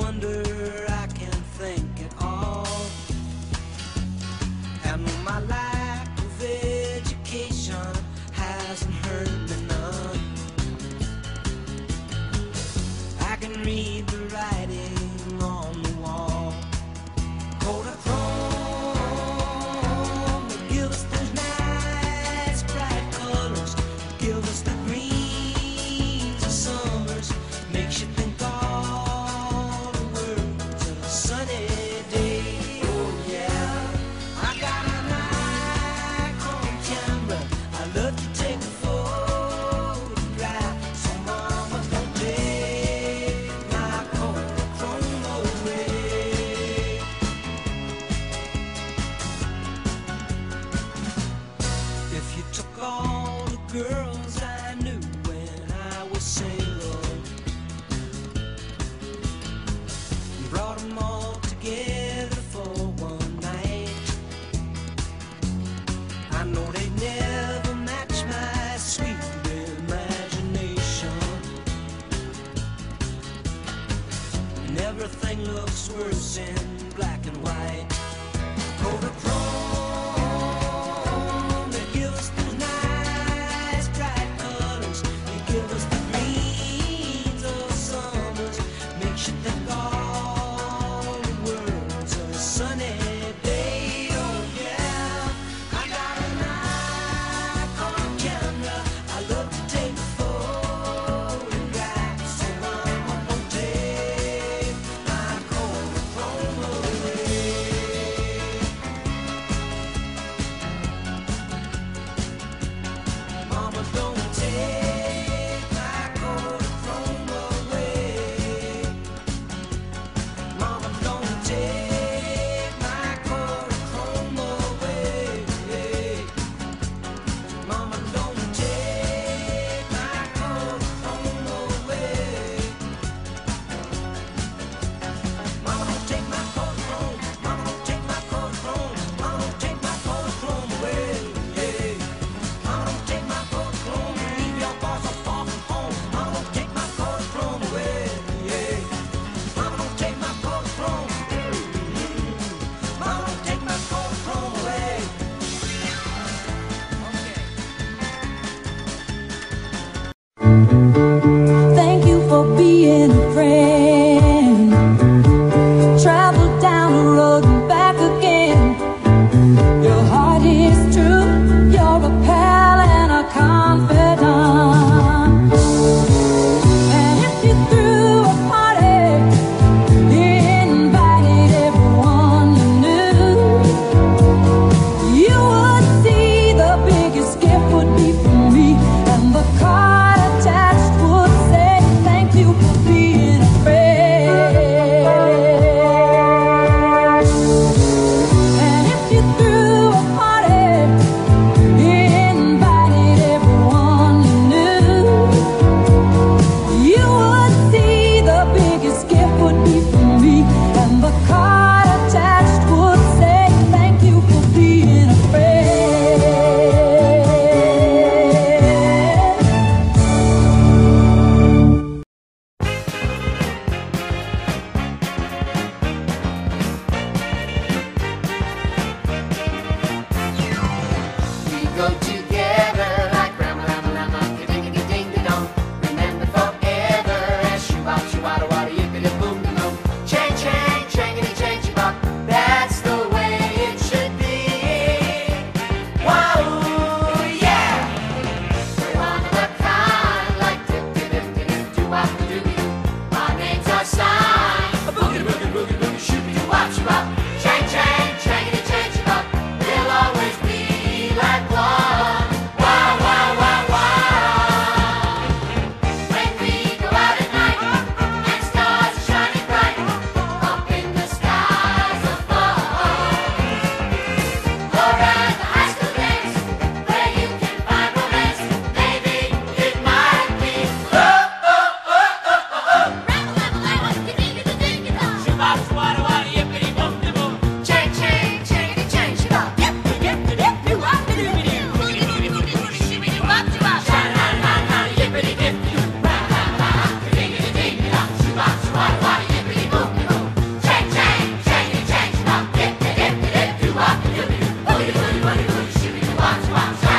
wonder I can think at all. And my lack of education hasn't hurt me none. I can read the writing on the wall. Kodachrome, give us the nice bright colors, give us the greens of summers, makes you think. All the girls I knew when I was single, brought them all together for one night. I know they never match my sweet imagination, and everything looks worse in black and white. Kodachrome. Change, change, change it, change it up. They'll always be like one. watch, watch.